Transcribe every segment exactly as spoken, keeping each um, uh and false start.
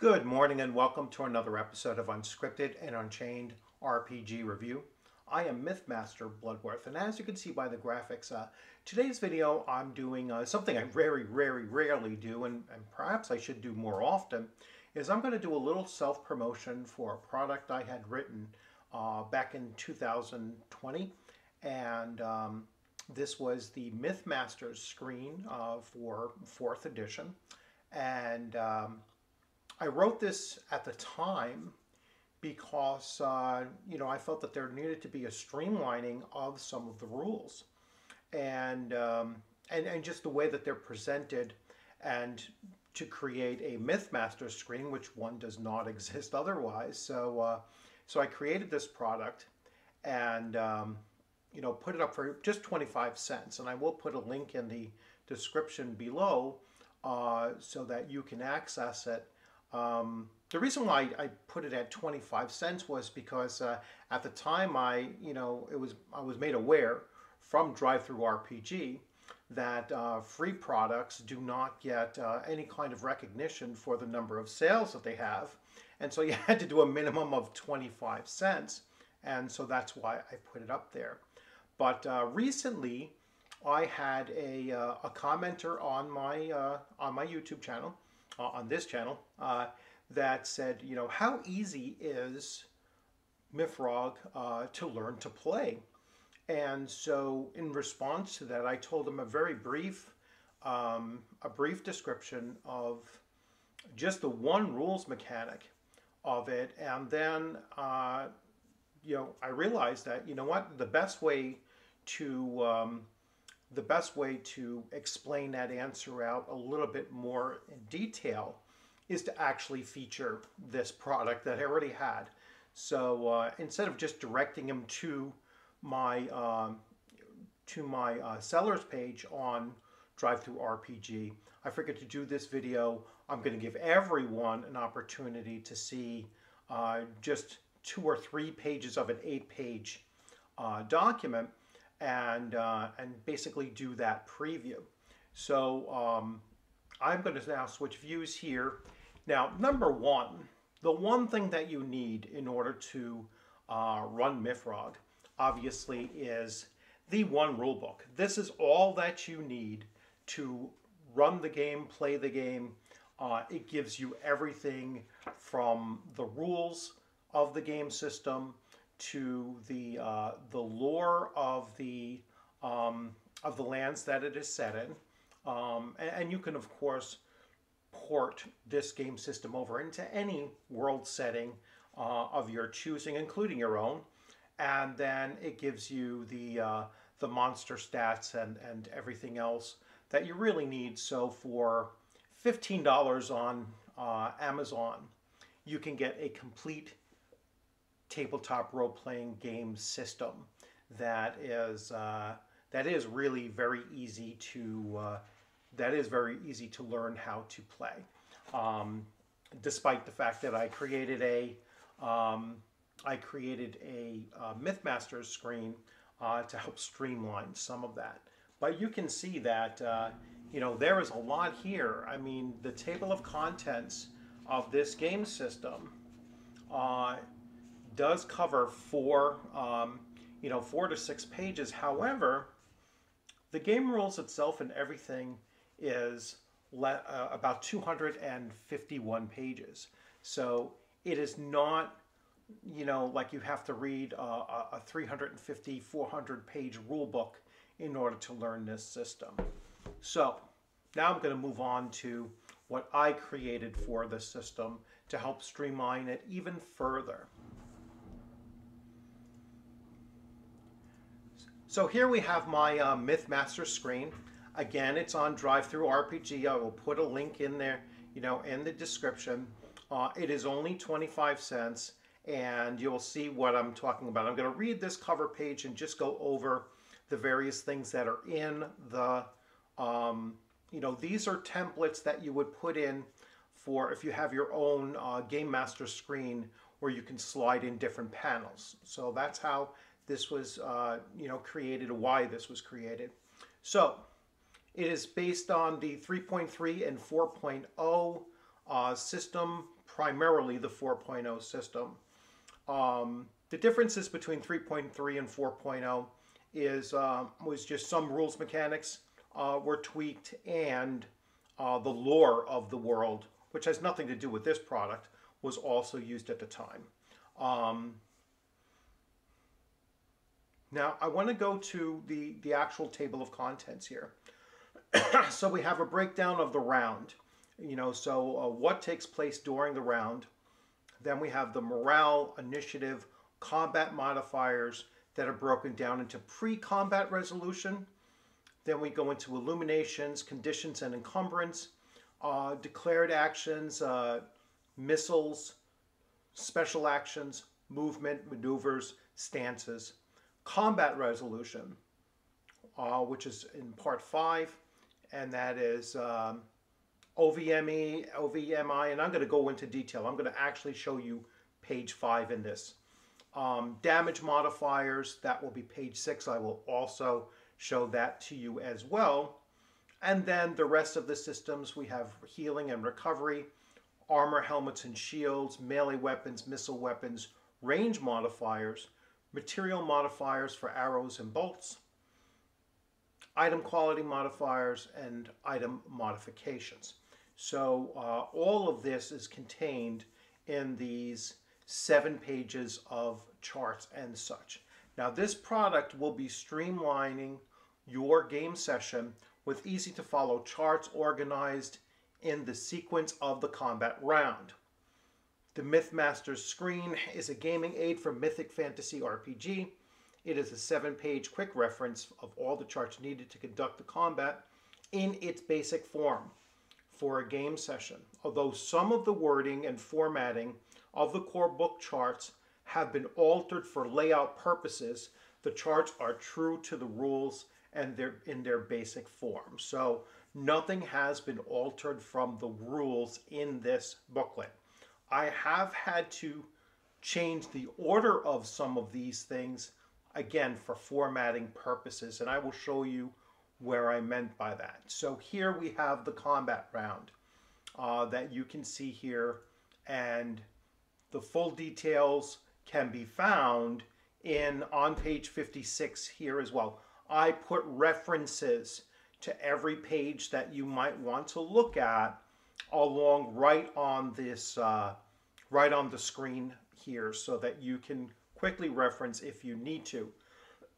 Good morning and welcome to another episode of Unscripted and Unchained R P G Review. I am Mythmaster Bloodworth, and as you can see by the graphics, uh, today's video I'm doing uh, something I very, very rarely do, and, and perhaps I should do more often, is I'm going to do a little self-promotion for a product I had written uh, back in two thousand twenty, and um, this was the Mythmaster's screen uh, for fourth edition, and um, I wrote this at the time because, uh, you know, I felt that there needed to be a streamlining of some of the rules and, um, and, and just the way that they're presented, and to create a Mythmaster screen, which one does not exist otherwise. So, uh, so I created this product and, um, you know, put it up for just twenty-five cents. And I will put a link in the description below uh, so that you can access it. Um, the reason why I put it at twenty-five cents was because uh, at the time I, you know, it was I was made aware from DriveThruRPG that uh, free products do not get uh, any kind of recognition for the number of sales that they have, and so you had to do a minimum of twenty-five cents, and so that's why I put it up there. But uh, recently, I had a uh, a commenter on my uh, on my YouTube channel. Uh, on this channel, uh, that said, you know, how easy is MYFAROG uh, to learn to play? And so in response to that, I told him a very brief, um, a brief description of just the one rules mechanic of it. And then, uh, you know, I realized that, you know what, the best way to... Um, The best way to explain that answer out a little bit more in detail is to actually feature this product that I already had. So uh, instead of just directing him to my um, to my uh, seller's page on DriveThruRPG, I figured to do this video. I'm going to give everyone an opportunity to see uh, just two or three pages of an eight-page uh, document. And, uh, and basically do that preview. So um, I'm going to now switch views here. Now, number one, the one thing that you need in order to uh, run MYFAROG, obviously, is the one rulebook. This is all that you need to run the game, play the game. Uh, it gives you everything from the rules of the game system to the uh, the lore of the um, of the lands that it is set in, um, and, and you can of course port this game system over into any world setting uh, of your choosing, including your own. And then it gives you the uh, the monster stats and and everything else that you really need. So for fifteen dollars on uh, Amazon, you can get a complete tabletop role-playing game system that is uh, that is really very easy to uh, that is very easy to learn how to play, um, despite the fact that I created a um, I created a uh, Mythmaster's screen uh, to help streamline some of that. But you can see that uh, you know, there is a lot here. I mean, the table of contents of this game system Uh, does cover four, um, you know, four to six pages. However, the game rules itself and everything is le uh, about two hundred fifty-one pages. So it is not, you know, like you have to read a, a three hundred fifty, four hundred page rule book in order to learn this system. So now I'm going to move on to what I created for the system to help streamline it even further. So here we have my uh, Mythmaster screen. Again, it's on DriveThruRPG. I will put a link in there, you know, in the description. Uh, it is only twenty-five cents, and you'll see what I'm talking about. I'm going to read this cover page and just go over the various things that are in the, um, you know, these are templates that you would put in for if you have your own uh, Game Master screen where you can slide in different panels. So that's how this was, uh, you know, created, why this was created. So it is based on the three point three and four point oh uh, system, primarily the four point oh system. Um, the differences between three point three and four point oh is uh, was just some rules mechanics uh, were tweaked, and uh, the lore of the world, which has nothing to do with this product, was also used at the time. Um, now I want to go to the, the actual table of contents here. So we have a breakdown of the round, you know, so uh, what takes place during the round. Then we have the morale, initiative, combat modifiers that are broken down into pre-combat resolution. Then we go into illuminations, conditions and encumbrance, uh, declared actions, uh, missiles, special actions, movement, maneuvers, stances, combat resolution, uh, which is in part five, and that is um, O V M E, O V M I, and I'm going to go into detail. I'm going to actually show you page five in this. Um, damage modifiers, that will be page six. I will also show that to you as well. And then the rest of the systems, we have healing and recovery, armor, helmets, and shields, melee weapons, missile weapons, range modifiers, material modifiers for arrows and bolts, item quality modifiers, and item modifications. So uh, all of this is contained in these seven pages of charts and such. Now this product will be streamlining your game session with easy to follow charts organized in the sequence of the combat round. The Mythmaster's screen is a gaming aid for Mythic Fantasy R P G. It is a seven-page quick reference of all the charts needed to conduct the combat in its basic form for a game session, although some of the wording and formatting of the core book charts have been altered for layout purposes. The charts are true to the rules and they're in their basic form. So nothing has been altered from the rules in this booklet. I have had to change the order of some of these things, again, for formatting purposes, and I will show you where I meant by that. So here we have the combat round uh, that you can see here, and the full details can be found in on page fifty-six here as well. I put references to every page that you might want to look at along right on this, uh, right on the screen here, so that you can quickly reference if you need to.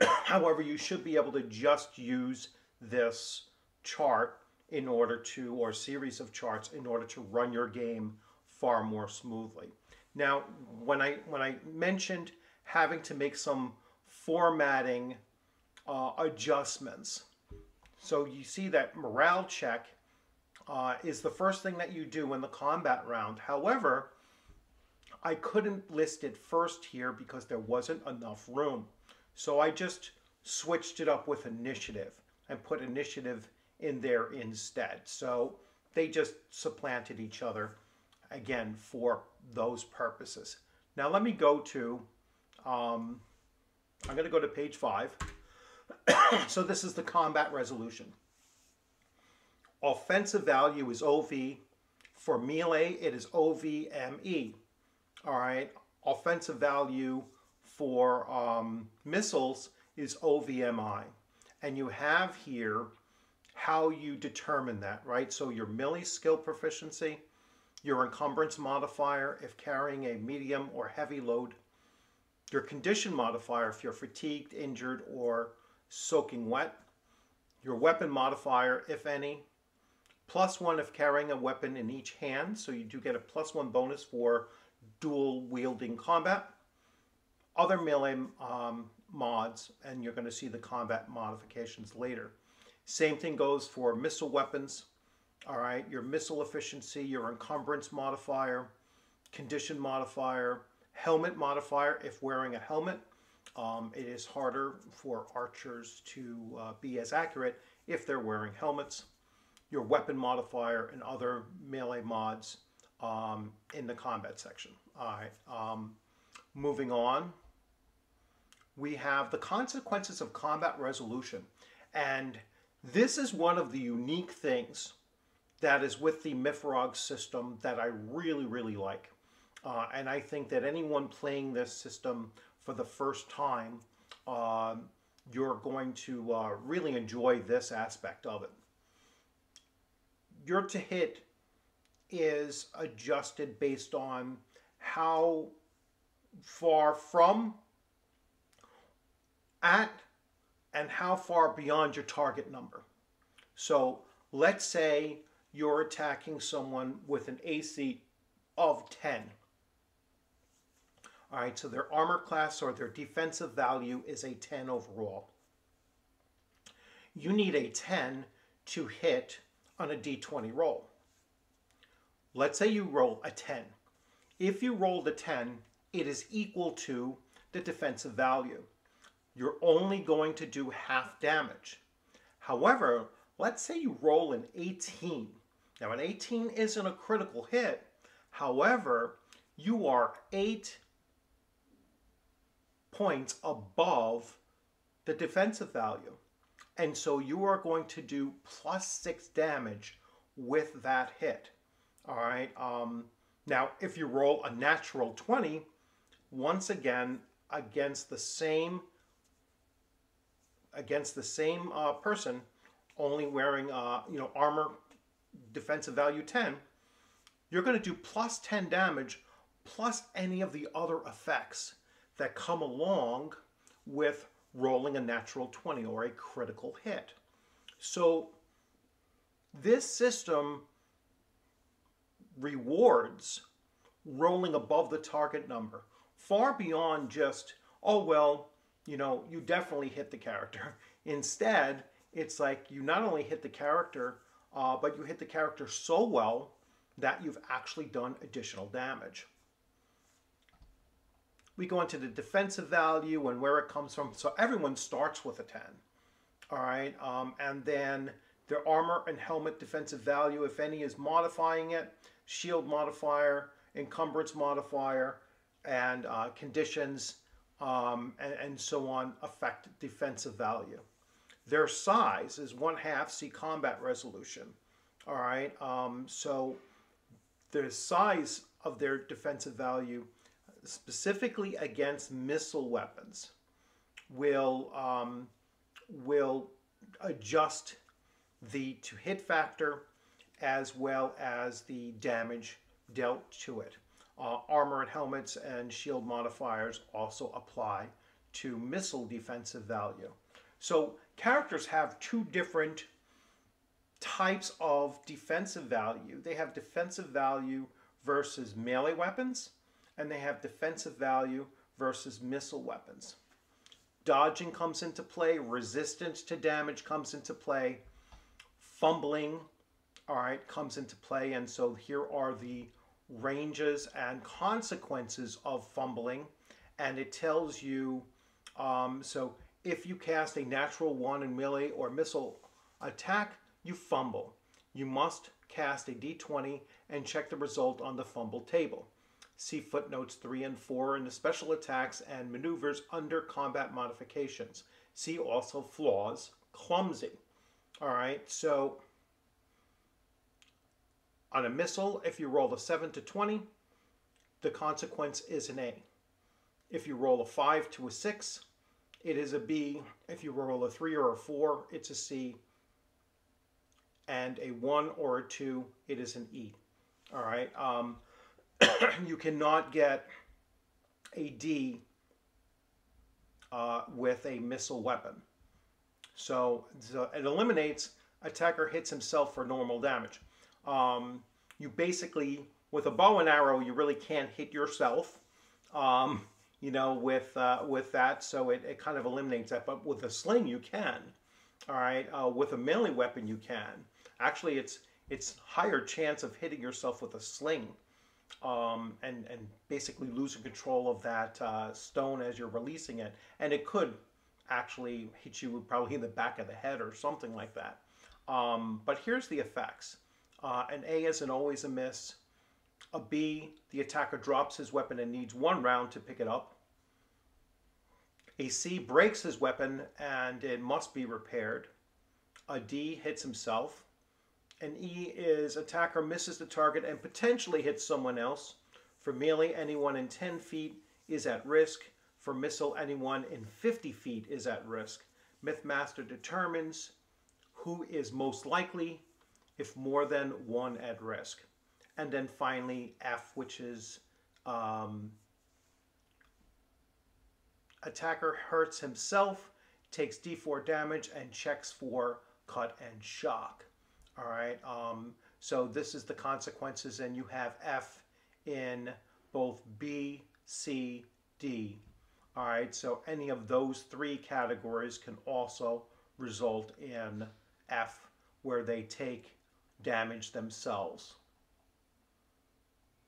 However, you should be able to just use this chart in order to, or series of charts in order to run your game far more smoothly. Now, when I, when I mentioned having to make some formatting uh, adjustments, so you see that morale check uh, is the first thing that you do in the combat round. However, I couldn't list it first here because there wasn't enough room. So I just switched it up with initiative and put initiative in there instead. So they just supplanted each other, again, for those purposes. Now let me go to, um, I'm going to go to page five. So this is the combat resolution. Offensive value is O V. For melee, it is O V M E. All right. Offensive value for um, missiles is O V M I. And you have here how you determine that, right? So your melee skill proficiency, your encumbrance modifier if carrying a medium or heavy load, your condition modifier if you're fatigued, injured, or soaking wet, your weapon modifier, if any, plus one if carrying a weapon in each hand, so you do get a plus one bonus for dual wielding combat, other melee um, mods, and you're going to see the combat modifications later. Same thing goes for missile weapons, all right, your missile efficiency, your encumbrance modifier, condition modifier, helmet modifier if wearing a helmet. Um, it is harder for archers to uh, be as accurate if they're wearing helmets. Your weapon modifier and other melee mods um, in the combat section. All right. Um, moving on, we have the consequences of combat resolution. And this is one of the unique things that is with the MYFAROG system that I really, really like. Uh, and I think that anyone playing this system for the first time, uh, you're going to uh, really enjoy this aspect of it. Your to hit is adjusted based on how far from, at, and how far beyond your target number. So let's say you're attacking someone with an A C of ten. All right, so their armor class or their defensive value is a ten overall. You need a ten to hit on a D twenty roll. Let's say you roll a ten. If you roll the ten, it is equal to the defensive value. You're only going to do half damage. However, let's say you roll an eighteen. Now, an eighteen isn't a critical hit. However, you are eight points above the defensive value. And so you are going to do plus six damage with that hit. All right. Um, now, if you roll a natural twenty, once again, against the same against the same uh, person, only wearing uh, you know, armor, defensive value ten, you're going to do plus ten damage, plus any of the other effects that come along with rolling a natural twenty or a critical hit. So this system rewards rolling above the target number, far beyond just, oh, well, you know, you definitely hit the character. Instead, it's like you not only hit the character, uh, but you hit the character so well that you've actually done additional damage. We go into the defensive value and where it comes from. So everyone starts with a ten. All right. Um, and then their armor and helmet defensive value, if any, is modifying it. Shield modifier, encumbrance modifier, and uh, conditions, um, and, and so on, affect defensive value. Their size is one half C combat resolution. All right. Um, so the size of their defensive value, specifically against missile weapons, will um, will adjust the to hit factor as well as the damage dealt to it. Uh, armor and helmets and shield modifiers also apply to missile defensive value. So characters have two different types of defensive value. They have defensive value versus melee weapons, and they have defensive value versus missile weapons. Dodging comes into play, resistance to damage comes into play, fumbling, all right, comes into play. And so here are the ranges and consequences of fumbling. And it tells you, um, so if you cast a natural one in melee or missile attack, you fumble. You must cast a D twenty and check the result on the fumble table. See footnotes three and four in the special attacks and maneuvers under combat modifications. See also flaws, clumsy. All right, so on a missile, if you roll a seven to twenty, the consequence is an A. If you roll a five to a six, it is a B. If you roll a three or a four, it's a C. And a one or a two, it is an E. All right. Um, you cannot get a D uh, with a missile weapon. So, so it eliminates attacker hits himself for normal damage. Um, you basically, with a bow and arrow, you really can't hit yourself, um, you know, with, uh, with that. So it, it kind of eliminates that. But with a sling, you can. All right. Uh, with a melee weapon, you can. Actually, it's, it's higher chance of hitting yourself with a sling. Um, and, and basically losing control of that uh, stone as you're releasing it. And it could actually hit you probably in the back of the head or something like that. Um, but here's the effects. Uh, an A isn't always a miss. A B, the attacker drops his weapon and needs one round to pick it up. A C breaks his weapon and it must be repaired. A D hits himself. and E is attacker misses the target and potentially hits someone else. For melee, anyone in ten feet is at risk. For missile, anyone in fifty feet is at risk. Mythmaster determines who is most likely if more than one at risk. And then finally F, which is um, attacker hurts himself, takes D four damage, and checks for cut and shock. All right, um, so this is the consequences, and you have F in both B, C, D. All right, so any of those three categories can also result in F, where they take damage themselves.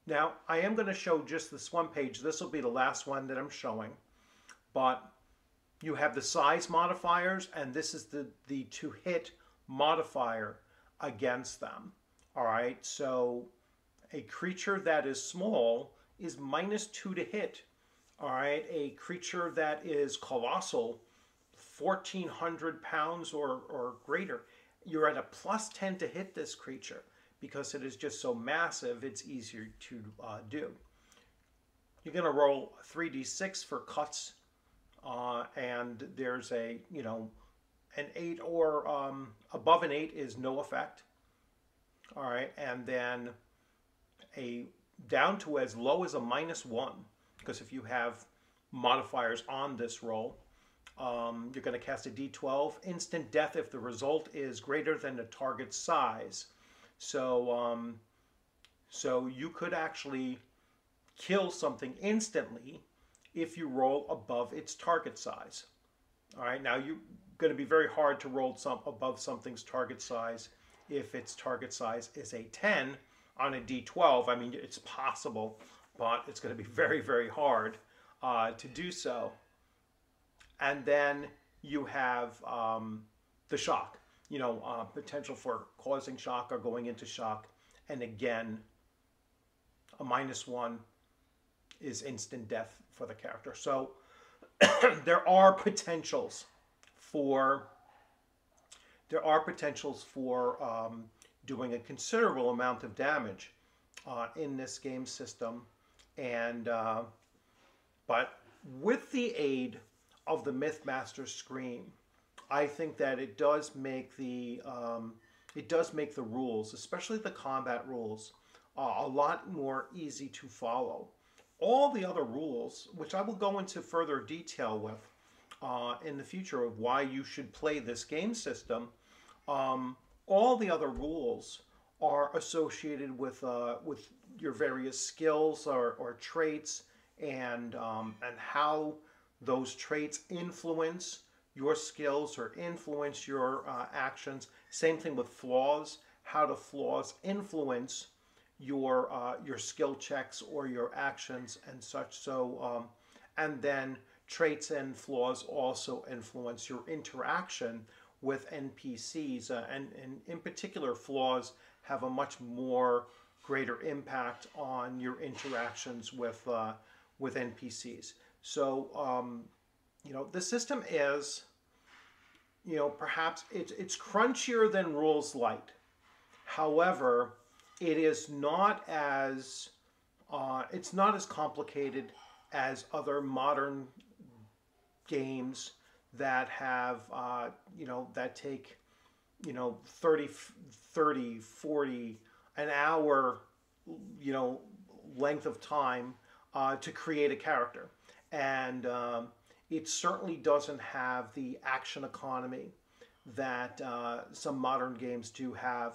Now, I am going to show just this one page. This will be the last one that I'm showing. But you have the size modifiers, and this is the, the to-hit modifier against them. All right, so a creature that is small is minus two to hit. All right, a creature that is colossal, fourteen hundred pounds or, or greater, you're at a plus ten to hit this creature because it is just so massive, it's easier to uh, do. You're going to roll three d six for cuts, uh, and there's a, you know, an eight or um, above an eight is no effect. All right, and then a down to as low as a minus one. Because if you have modifiers on this roll, um, you're going to cast a d twelve. Instant death if the result is greater than the target size. So, um, so you could actually kill something instantly if you roll above its target size. All right, now you're going to be very hard to roll some above something's target size if its target size is a ten on a d twelve. I mean, it's possible, but it's going to be very, very hard uh, to do so. And then you have um, the shock, you know, uh, potential for causing shock or going into shock. And again, a minus one is instant death for the character. So there are potentials for, there are potentials for um, doing a considerable amount of damage uh, in this game system. And uh, but with the aid of the Mythmaster's screen, I think that it does make the um, it does make the rules, especially the combat rules, uh, a lot more easy to follow. All the other rules, which I will go into further detail with uh, in the future of why you should play this game system, um, all the other rules are associated with uh, with your various skills or, or traits, and um, and how those traits influence your skills or influence your uh, actions. Same thing with flaws. How do flaws influence your uh, your skill checks or your actions and such? So um, and then traits and flaws also influence your interaction with N P Cs, uh, and, and in particular flaws have a much more greater impact on your interactions with uh, with N P Cs. So um, you know, the system is, you know, perhaps it's it's crunchier than Rules Light. However, it is not as uh, it's not as complicated as other modern games that have uh, you know, that take, you know, thirty, forty, an hour, you know, length of time uh, to create a character. And um, it certainly doesn't have the action economy that uh, some modern games do have,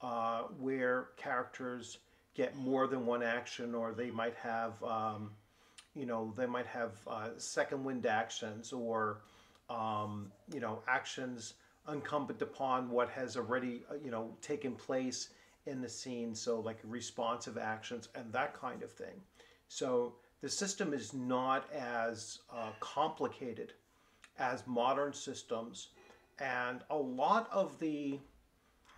uh, where characters get more than one action, or they might have, um, you know, they might have uh, second wind actions, or, um, you know, actions incumbent upon what has already, you know, taken place in the scene, so like responsive actions and that kind of thing. So the system is not as uh, complicated as modern systems, and a lot of the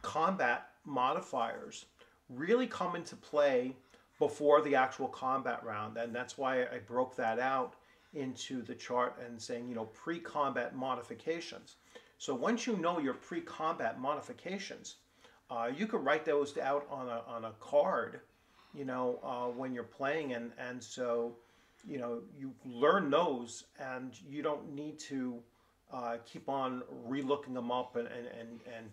combat modifiers really come into play before the actual combat round, and that's why I broke that out into the chart and saying, you know, pre-combat modifications. So once you know your pre-combat modifications, Uh, you could write those out on a, on a card, you know, uh, when you're playing. And, and so, you know, you learn those and you don't need to uh, keep on relooking them up and, and, and, and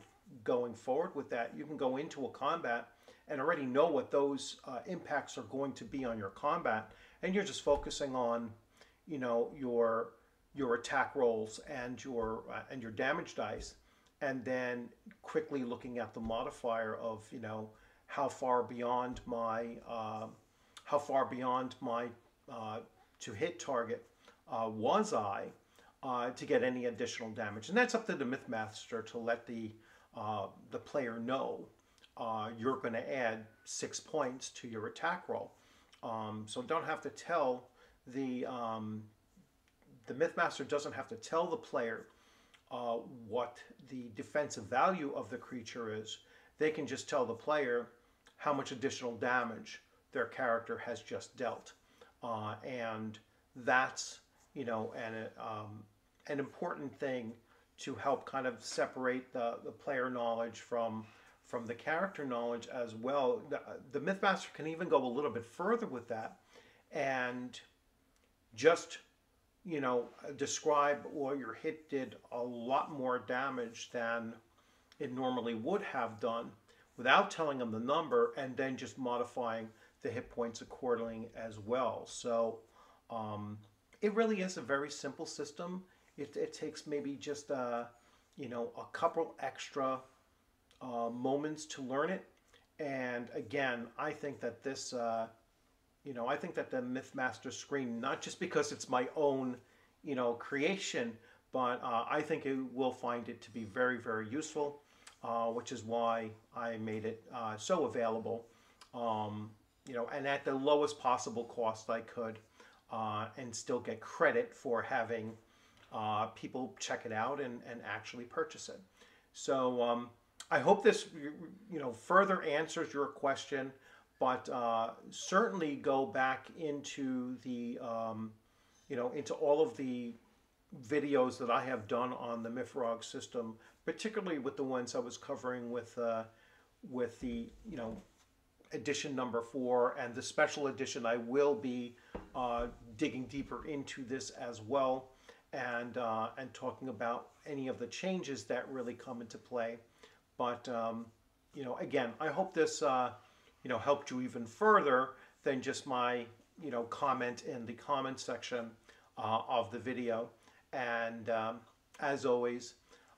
going forward with that. You can go into a combat and already know what those uh, impacts are going to be on your combat. And you're just focusing on, you know, your your attack rolls and your uh, and your damage dice, and then quickly looking at the modifier of, you know, how far beyond my uh, how far beyond my uh, to hit target uh, was I uh, to get any additional damage. And that's up to the Mythmaster to let the uh, the player know uh, you're going to add six points to your attack roll. Um, so don't have to tell the um, the Mythmaster doesn't have to tell the player uh, what the defensive value of the creature is. They can just tell the player how much additional damage their character has just dealt, uh, and that's, you know, an um, an important thing to help kind of separate the the player knowledge from. From the character knowledge as well. The, the Mythmaster can even go a little bit further with that and just, you know, describe, well, your hit did a lot more damage than it normally would have done without telling them the number, and then just modifying the hit points accordingly as well. So um, it really is a very simple system. It, it takes maybe just, a, you know, a couple extra Uh, moments to learn it. And again, I think that this, uh, you know, I think that the Mythmaster screen, not just because it's my own, you know, creation, but uh, I think you will find it to be very, very useful, uh, which is why I made it uh, so available, um, you know, and at the lowest possible cost I could, uh, and still get credit for having uh, people check it out and, and actually purchase it. So, um, I hope this, you know, further answers your question, but uh, certainly go back into the, um, you know, into all of the videos that I have done on the MYFAROG system, particularly with the ones I was covering with, uh, with the, you know, edition number four and the special edition. I will be uh, digging deeper into this as well, and uh, and talking about any of the changes that really come into play. But, um, you know, again, I hope this, uh, you know, helped you even further than just my, you know, comment in the comment section uh, of the video. And um, as always,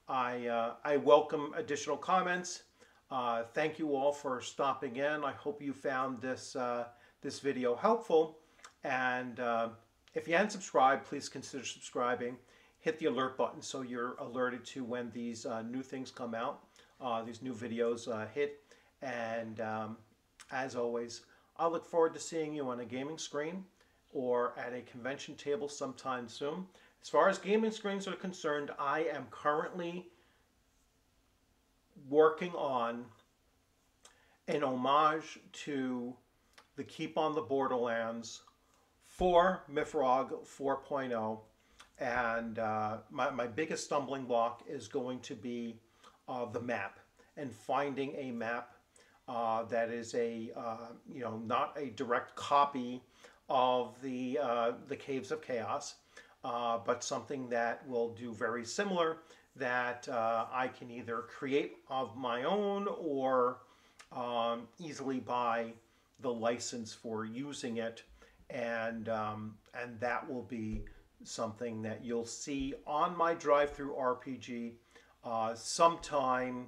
I, uh, I welcome additional comments. Uh, thank you all for stopping in. I hope you found this, uh, this video helpful. And uh, if you haven't subscribed, please consider subscribing. Hit the alert button so you're alerted to when these uh, new things come out. Uh, these new videos uh, hit, and um, as always, I look forward to seeing you on a gaming screen or at a convention table sometime soon. As far as gaming screens are concerned, I am currently working on an homage to the Keep on the Borderlands for MYFAROG four point oh, and uh, my, my biggest stumbling block is going to be Uh, the map, and finding a map uh, that is a uh, you know, not a direct copy of the uh, the Caves of Chaos, uh, but something that will do very similar, that uh, I can either create of my own or um, easily buy the license for using it, and um, and that will be something that you'll see on my DriveThruRPG. Uh, sometime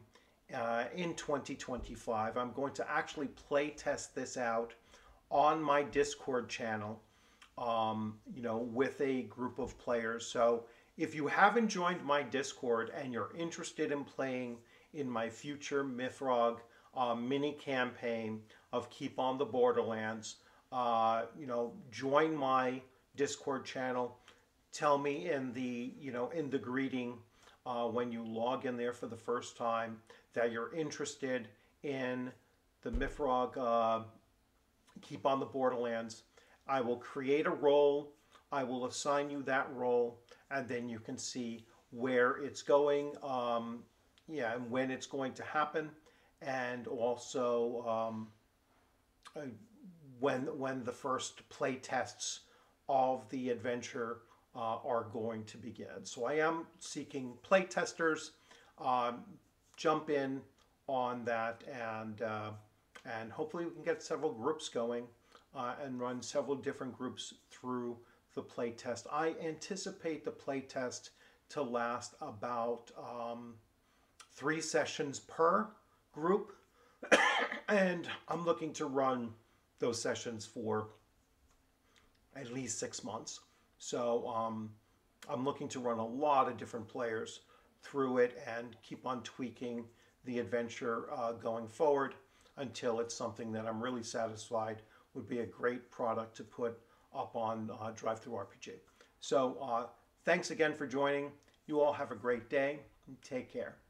uh, in twenty twenty-five, I'm going to actually play test this out on my Discord channel, um, you know, with a group of players. So if you haven't joined my Discord and you're interested in playing in my future MYFAROG uh, mini campaign of Keep on the Borderlands, uh, you know, join my Discord channel. Tell me in the, you know, in the greeting, Uh, when you log in there for the first time, that you're interested in the MYFAROG uh, Keep on the Borderlands. I will create a role, I will assign you that role, and then you can see where it's going, um, yeah, and when it's going to happen, and also um, when when the first play tests of the adventure uh, are going to begin. So I am seeking play testers. Um, jump in on that, and uh, and hopefully we can get several groups going uh, and run several different groups through the play test. I anticipate the play test to last about um, three sessions per group, and I'm looking to run those sessions for at least six months. So um, I'm looking to run a lot of different players through it and keep on tweaking the adventure uh, going forward until it's something that I'm really satisfied would be a great product to put up on uh, DriveThruRPG. So uh, thanks again for joining. You all have a great day. Take care.